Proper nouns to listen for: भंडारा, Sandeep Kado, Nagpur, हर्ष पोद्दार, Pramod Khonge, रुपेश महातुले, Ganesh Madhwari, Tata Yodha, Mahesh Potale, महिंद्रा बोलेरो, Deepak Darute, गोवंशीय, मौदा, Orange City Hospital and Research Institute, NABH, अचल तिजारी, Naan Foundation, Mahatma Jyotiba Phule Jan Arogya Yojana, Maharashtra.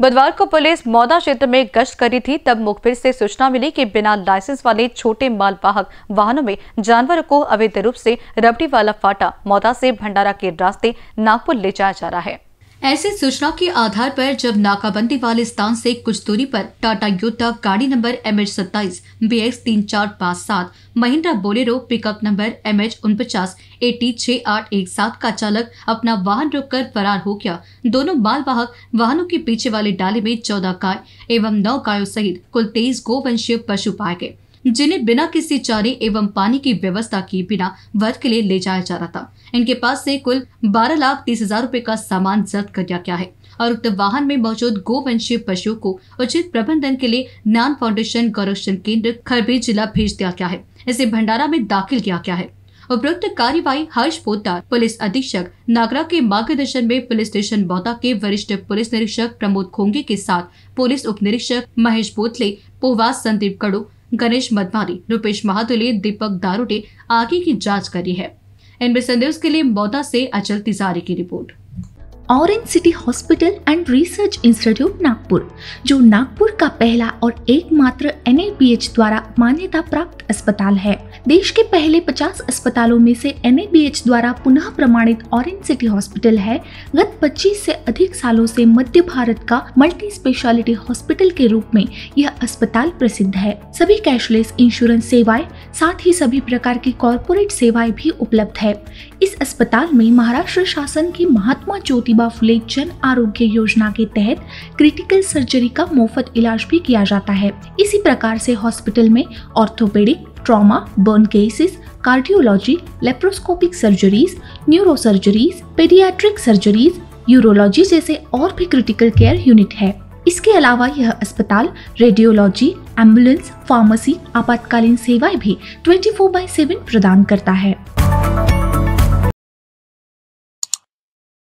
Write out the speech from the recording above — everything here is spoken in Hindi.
बुधवार को पुलिस मौदा क्षेत्र में गश्त कर रही थी, तब मुखबिर से सूचना मिली कि बिना लाइसेंस वाले छोटे मालवाहक वाहनों में जानवरों को अवैध रूप से रबड़ी वाला फाटा मौदा से भंडारा के रास्ते नागपुर ले जाया जा रहा है। ऐसी सूचना के आधार पर जब नाकाबंदी वाले स्थान से कुछ दूरी पर टाटा योद्धा गाड़ी number MH 27 BX 3457 महिंद्रा बोलेरो pickup number MH 49 AT 6817 का चालक अपना वाहन रोककर फरार हो गया। दोनों मालवाहक वाहनों के पीछे वाले डाले में 14 गाय एवं 9 गायों सहित कुल 23 गोवंशीय पशु पाए गए, जिन्हें बिना किसी चारे एवं पानी की व्यवस्था किए बिना वध के लिए ले जाया जा रहा था। इनके पास से कुल 12,30,000 रूपए का सामान जब्त कर लिया गया है और उक्त वाहन में मौजूद गोवंशीय पशुओं को उचित प्रबंधन के लिए नान फाउंडेशन गौरक्षण केंद्र खरबी जिला भेज दिया गया है। इसे भंडारा में दाखिल किया गया है। उपरोक्त कार्यवाही हर्ष पोद्दार पुलिस अधीक्षक नागरा के मार्गदर्शन में पुलिस स्टेशन मौदा के वरिष्ठ पुलिस निरीक्षक प्रमोद खोंगे के साथ पुलिस उप निरीक्षक महेश पोतले, पोवास संदीप कड़ो, गणेश मधवारी, रुपेश महातुले, दीपक दारुटे आगे की जांच करी है। इनमें संदेश के लिए मौदा से अचल तिजारी की report. Orange city hospital and research institute Nagpur, जो नागपुर का पहला और एकमात्र NABH द्वारा मान्यता प्राप्त अस्पताल है। देश के पहले 50 अस्पतालों में से NABH द्वारा पुनः प्रमाणित ऑरेंज सिटी हॉस्पिटल है। गत 25 से अधिक सालों से मध्य भारत का मल्टी स्पेशलिटी हॉस्पिटल के रूप में यह अस्पताल प्रसिद्ध है। सभी कैशलेस इंश्योरेंस सेवाएं, साथ ही सभी प्रकार की कॉर्पोरेट सेवाएं भी उपलब्ध है। इस अस्पताल में महाराष्ट्र शासन की महात्मा ज्योतिबा फुले जन आरोग्य योजना के तहत क्रिटिकल सर्जरी का मुफ्त इलाज भी किया जाता है। इसी प्रकार से हॉस्पिटल में orthopaedic, trauma, burn cases, cardiology, laparoscopic surgeries, neuro surgeries, paediatric surgeries, urology जैसे और भी क्रिटिकल केयर यूनिट है। इसके अलावा यह अस्पताल रेडियोलॉजी, एम्बुलेंस, फार्मेसी, आपातकालीन सेवाएं भी 24/7 प्रदान करता है।